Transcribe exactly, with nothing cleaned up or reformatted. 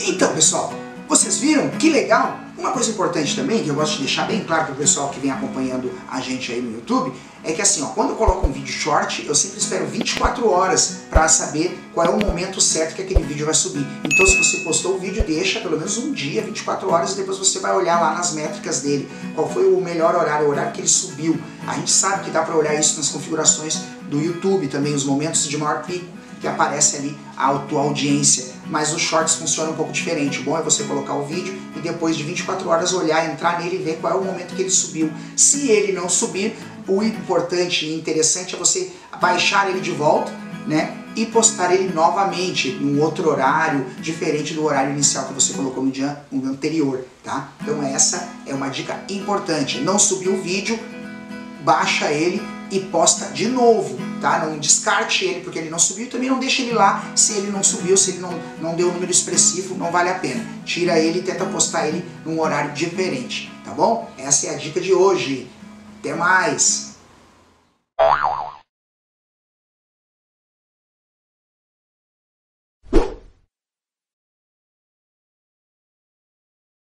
Então, pessoal, vocês viram? Que legal! Uma coisa importante também, que eu gosto de deixar bem claro para o pessoal que vem acompanhando a gente aí no YouTube, é que assim, ó, quando eu coloco um vídeo short, eu sempre espero vinte e quatro horas para saber qual é o momento certo que aquele vídeo vai subir. Então se você postou o vídeo, deixa pelo menos um dia, vinte e quatro horas, e depois você vai olhar lá nas métricas dele, qual foi o melhor horário, o horário que ele subiu. A gente sabe que dá para olhar isso nas configurações do YouTube também, os momentos de maior pico, que aparece ali a tua audiência. Mas os shorts funcionam um pouco diferente. O bom é você colocar o vídeo e depois de vinte e quatro horas olhar, entrar nele e ver qual é o momento que ele subiu. Se ele não subir, o importante e interessante é você baixar ele de volta, né? E postar ele novamente, num outro horário, diferente do horário inicial que você colocou no dia anterior, tá? Então essa é uma dica importante. Não subiu o vídeo, baixa ele e posta de novo, tá? Não descarte ele porque ele não subiu, também não deixa ele lá se ele não subiu, se ele não, não deu um número expressivo, não vale a pena. Tira ele e tenta postar ele num horário diferente, tá bom? Essa é a dica de hoje. Até mais!